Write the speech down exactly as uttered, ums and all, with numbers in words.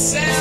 sound.